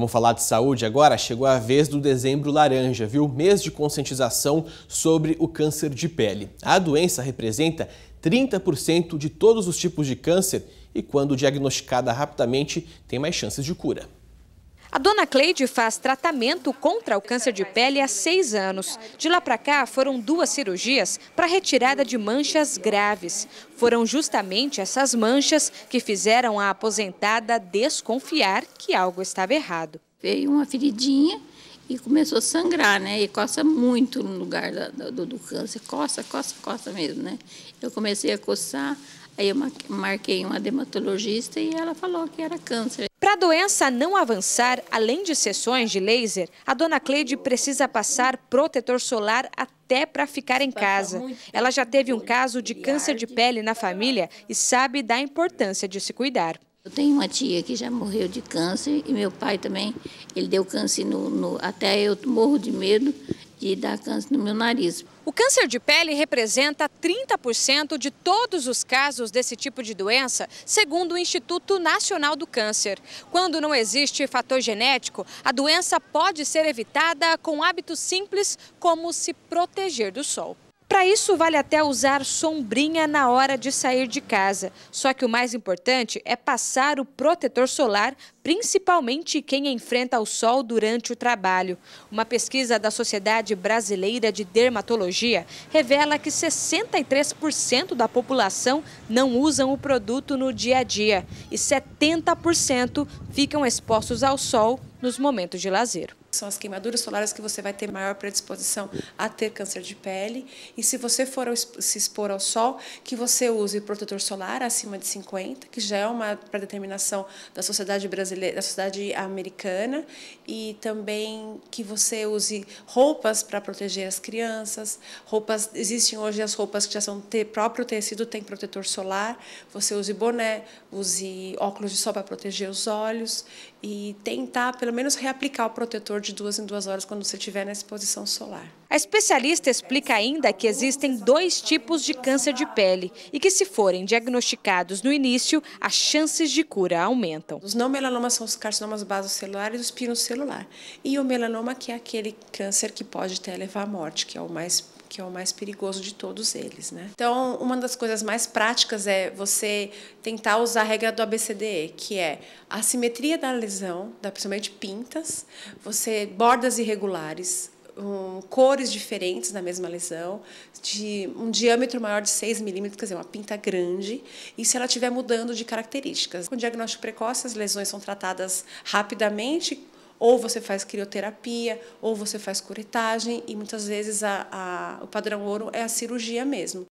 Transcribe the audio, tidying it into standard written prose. Vamos falar de saúde agora? Chegou a vez do Dezembro Laranja, viu? Mês de conscientização sobre o câncer de pele. A doença representa 30% de todos os tipos de câncer e, quando diagnosticada rapidamente, tem mais chances de cura. A dona Cleide faz tratamento contra o câncer de pele há 6 anos. De lá para cá, foram 2 cirurgias para retirada de manchas graves. Foram justamente essas manchas que fizeram a aposentada desconfiar que algo estava errado. Veio uma feridinha e começou a sangrar, né? E coça muito no lugar do câncer. Coça, coça, coça mesmo, né? Eu comecei a coçar, aí eu marquei uma dermatologista e ela falou que era câncer. Para a doença não avançar, além de sessões de laser, a dona Cleide precisa passar protetor solar até para ficar em casa. Ela já teve um caso de câncer de pele na família e sabe da importância de se cuidar. Eu tenho uma tia que já morreu de câncer e meu pai também, ele deu câncer até eu morro de medo de dar câncer no meu nariz. O câncer de pele representa 30% de todos os casos desse tipo de doença, segundo o Instituto Nacional do Câncer. Quando não existe fator genético, a doença pode ser evitada com hábitos simples, como se proteger do sol. Para isso, vale até usar sombrinha na hora de sair de casa. Só que o mais importante é passar o protetor solar, principalmente quem enfrenta o sol durante o trabalho. Uma pesquisa da Sociedade Brasileira de Dermatologia revela que 63% da população não usam o produto no dia a dia e 70% ficam expostos ao sol nos momentos de lazer. São as queimaduras solares que você vai ter maior predisposição a ter câncer de pele. E se você for se expor ao sol, que você use protetor solar acima de 50, que já é uma predeterminação da Sociedade Brasileira, da Sociedade Americana. E também que você use roupas para proteger as crianças. Roupas, existem hoje as roupas que já são próprio tecido, tem protetor solar. Você use boné, use óculos de sol para proteger os olhos. E tentar, pelo menos, reaplicar o protetor de 2 em 2 horas quando você estiver na exposição solar. A especialista explica ainda que existem 2 tipos de câncer de pele e que, se forem diagnosticados no início, as chances de cura aumentam. Os não melanomas são os carcinomas basocelulares e os pinocelular. E o melanoma, que é aquele câncer que pode até levar à morte, que é o mais perigoso de todos eles, né? Então, uma das coisas mais práticas é você tentar usar a regra do ABCDE, que é a simetria da lesão, principalmente pintas, você bordas irregulares, cores diferentes na mesma lesão, de um diâmetro maior de 6 milímetros, quer dizer, uma pinta grande, e se ela estiver mudando de características. Com diagnóstico precoce, as lesões são tratadas rapidamente, ou você faz crioterapia, ou você faz curetagem, e muitas vezes o padrão ouro é a cirurgia mesmo.